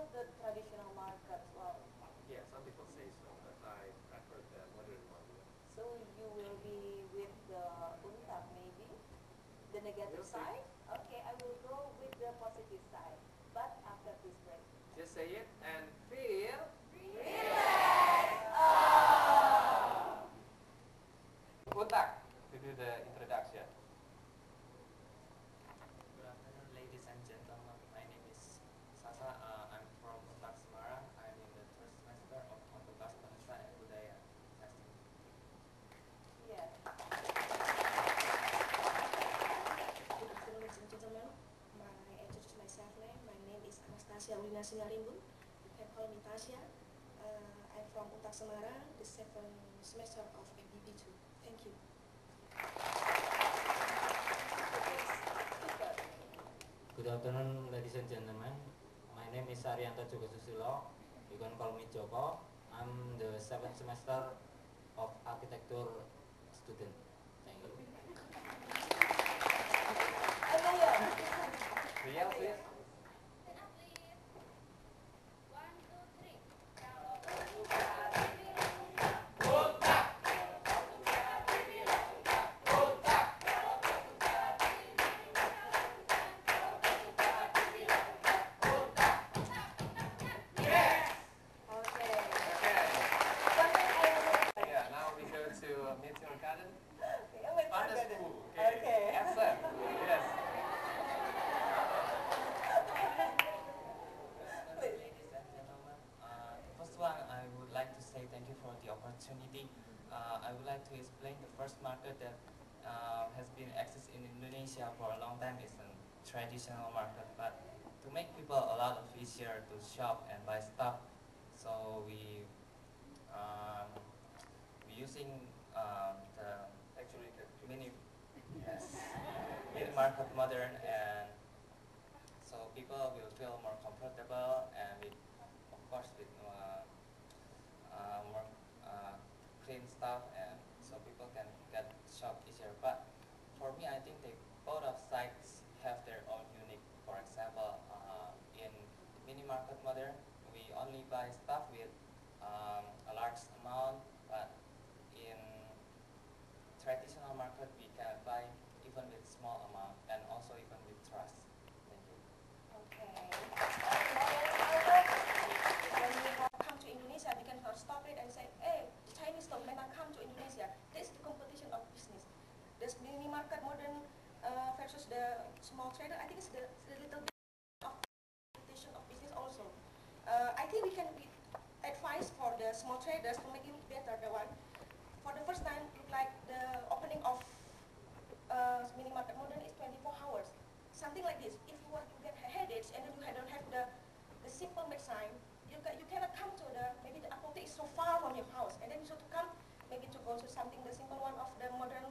with the traditional market as well? Yeah, some people say so, but I prefer the modern one. So you will be with the Utak maybe? The negative side? Okay, I will go with the positive side. But after this break. Just say it and feel. Utak to do the introduction. Good afternoon, ladies and gentlemen. My name is Sasa. I'm from Utak, Semarang. I'm in the first semester of Fakultas Bahasa and Budaya. Yes. Good afternoon, ladies and gentlemen. I introduce myself now. My name is Tasya. You can call me Tasya. I'm from Utak, Semarang, the second semester of MDP2. Thank you. Good afternoon, ladies and gentlemen. My name is Aryanto Joko Susilo. You can call me Joko. I'm the seventh semester of architecture student. Thank you. Real, please. I would like to explain the first market that has been accessed in Indonesia for a long time is a traditional market, but to make people a lot of easier to shop and buy stuff, so we using the actually mini market modern, and so people will feel more comfortable and with, of course, with more clean stuff, and so people can get shop easier. But for me, I think they both of sites have their own unique. For example, in mini market modern, we only buy stuff with a large amount, but in traditional market, we can buy even with small amount and also even with trust. Thank you. Okay. We can stop it and say, hey, the Chinese company come to Indonesia. This is the competition of business. This mini market modern versus the small trader. I think it's the little bit of competition of business also. I think we can advise for the small traders to make it better. The one for the first time, look like the opening of mini market modern is 24 hours, something like this. If you want to get headaches and then you don't have the simple sign. You cannot come to the, maybe the apotheke is so far from your house, and then you should come, maybe to go to something, the simple one of the modern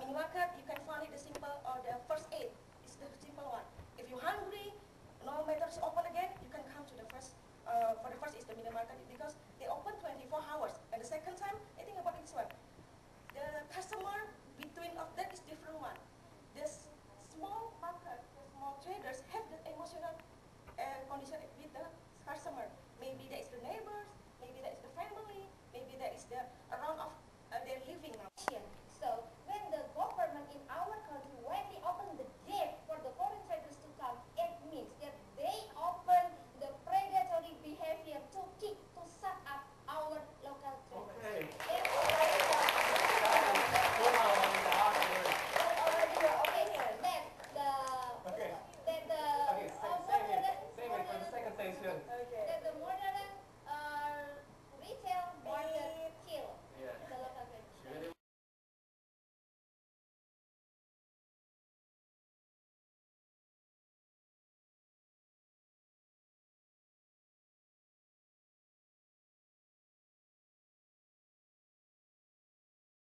mini market. You can find it the simple, or the first aid is the simple one. If you're hungry, no matter it's open again, you can come to the first, for the first is the mini market, because they open 24 hours. And the second time, I think about this one. The customer between of that is different one. This small market, the small traders have the emotional condition with the customer. Maybe they